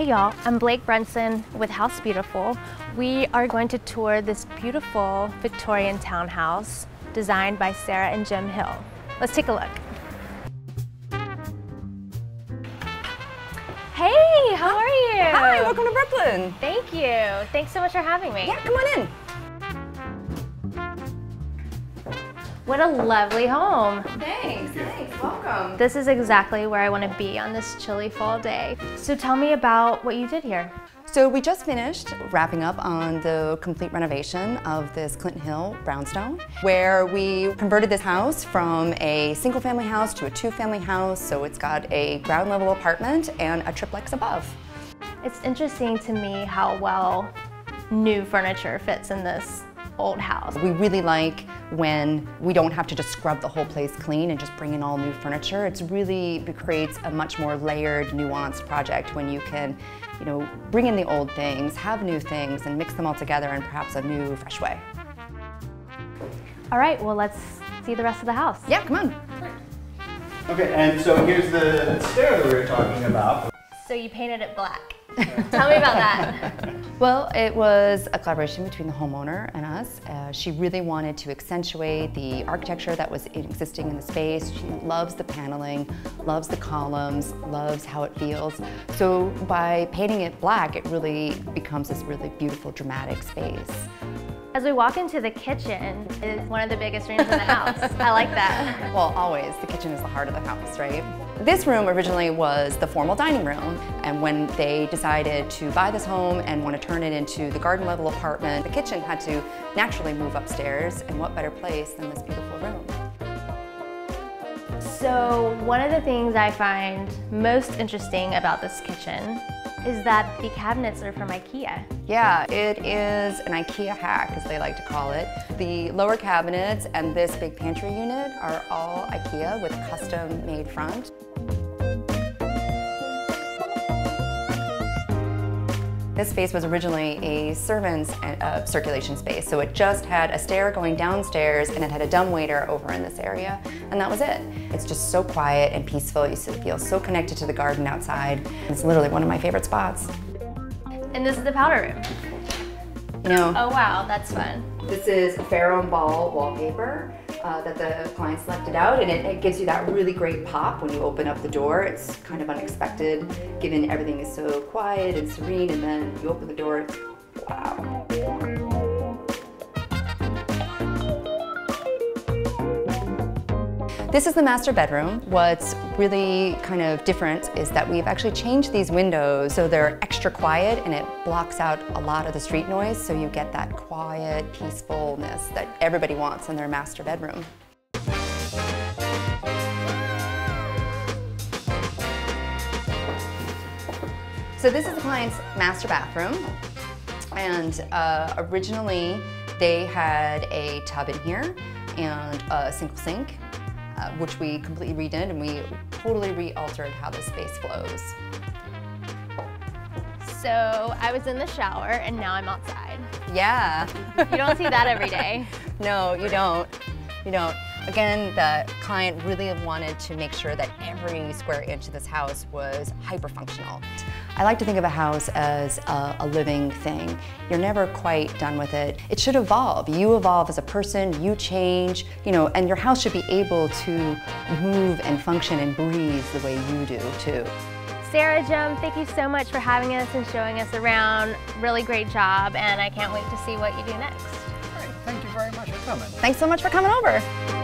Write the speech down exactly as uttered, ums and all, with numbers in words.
Hey y'all, I'm Blake Brunson with House Beautiful. We are going to tour this beautiful Victorian townhouse designed by Sarah and Jim Hill. Let's take a look. Hey, how are you? Hi, welcome to Brooklyn. Thank you. Thanks so much for having me. Yeah, come on in. What a lovely home. Thanks, thanks, welcome. This is exactly where I want to be on this chilly fall day. So tell me about what you did here. So we just finished wrapping up on the complete renovation of this Clinton Hill brownstone, where we converted this house from a single family house to a two family house. So it's got a ground level apartment and a triplex above. It's interesting to me how well new furniture fits in this old house. We really like when we don't have to just scrub the whole place clean and just bring in all new furniture. It's really, it creates a much more layered, nuanced project when you can, you know, bring in the old things, have new things, and mix them all together in perhaps a new, fresh way. All right, well, let's see the rest of the house. Yeah, come on. Okay, and so here's the stair that we were talking about. So you painted it black. Tell me about that. Well, it was a collaboration between the homeowner and us. Uh, she really wanted to accentuate the architecture that was existing in the space. She loves the paneling, loves the columns, loves how it feels. So by painting it black, it really becomes this really beautiful, dramatic space. As we walk into the kitchen, it's one of the biggest rooms in the house. I like that. Well, always, the kitchen is the heart of the house, right? This room originally was the formal dining room, and when they decided to buy this home and want to turn it into the garden level apartment, the kitchen had to naturally move upstairs, and what better place than this beautiful room? So one of the things I find most interesting about this kitchen is that the cabinets are from IKEA. Yeah, it is an IKEA hack, as they like to call it. The lower cabinets and this big pantry unit are all IKEA with a custom-made front. This space was originally a servants' uh, circulation space, so it just had a stair going downstairs and it had a dumbwaiter over in this area, and that was it. It's just so quiet and peaceful. You feel so connected to the garden outside. It's literally one of my favorite spots. And this is the powder room. You know, oh wow, that's fun. This is Farrow and Ball wallpaper uh, that the client selected out, and it, it gives you that really great pop when you open up the door. It's kind of unexpected, given everything is so quiet and serene, and then you open the door, it's, wow. This is the master bedroom. What's really kind of different is that we've actually changed these windows so they're extra quiet and it blocks out a lot of the street noise, so you get that quiet peacefulness that everybody wants in their master bedroom. So this is the client's master bathroom, and uh, originally they had a tub in here and a single sink, Uh, which we completely redid, and we totally re-altered how this space flows. So I was in the shower and now I'm outside. Yeah. You don't see that every day. No, you don't. You don't. Again, the client really wanted to make sure that every square inch of this house was hyper-functional. I like to think of a house as a, a living thing. You're never quite done with it. It should evolve. You evolve as a person, you change, you know, and your house should be able to move and function and breathe the way you do too. Sarah, Jim, thank you so much for having us and showing us around. Really great job, and I can't wait to see what you do next. Great. Thank you very much for coming. Thanks so much for coming over.